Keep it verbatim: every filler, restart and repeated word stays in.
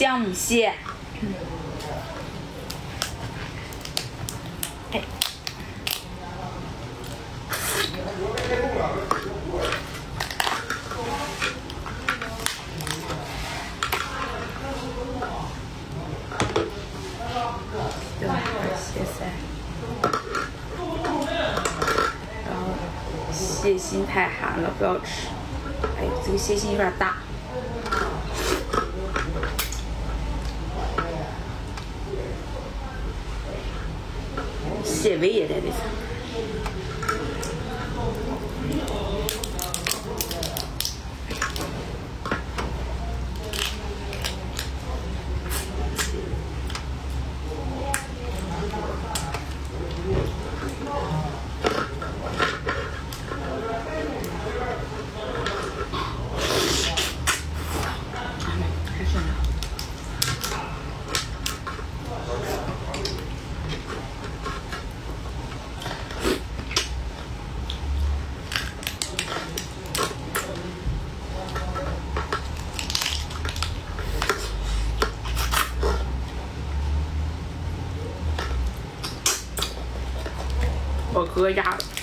姜母蟹。哎，对，蟹塞，然后蟹心太寒了，不要吃。哎，这个蟹心有点大。 蟹尾也在这上，还剩的。 我哥压了。